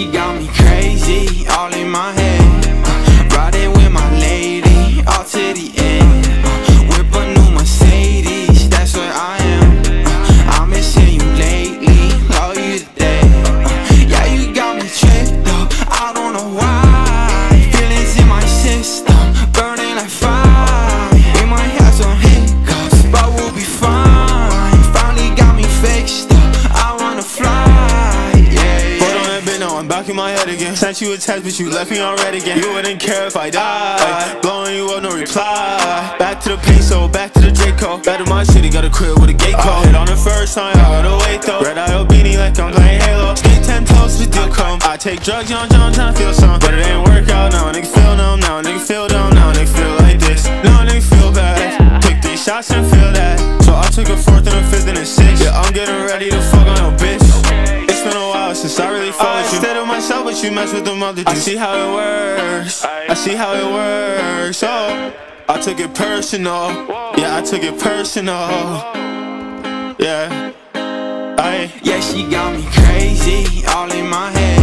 she got me crazy, all in my head. Riding with my lady, all to the end. Whip a new Mercedes, that's what I am. I'm missing you lately, love you today. Yeah, you got me tripped up, I don't know why. Feelings in my system, burning like fire. We might have some hiccups, but we'll be fine. Finally got me fixed up, I wanna fly. Yeah, yeah. I'm back in my head again. Sent you a text, but you left me on red again. You wouldn't care if I died. Blowing you up, no reply. Back to the peso, back to the J-Co. Back to my city, got a crib with a gate code. Hit on the first time, I gotta wait though. Red eye beanie like I'm playing Halo. Skate 10 toes, the deal come. I take drugs, young John, tryna feel some. But it ain't work out, now nigga feel numb. Now nigga feel dumb, now nigga feel like this. Now nigga feel bad. Take these shots and feel that. So I took a fourth and a fifth and a sixth. Yeah, I'm getting ready to fuck on a bitch. It's been a while since I really fucked. But you mess with the multitude. I see how it works, I see how it works. Oh, I took it personal. Yeah, I took it personal. Yeah, yeah, she got me crazy, all in my head.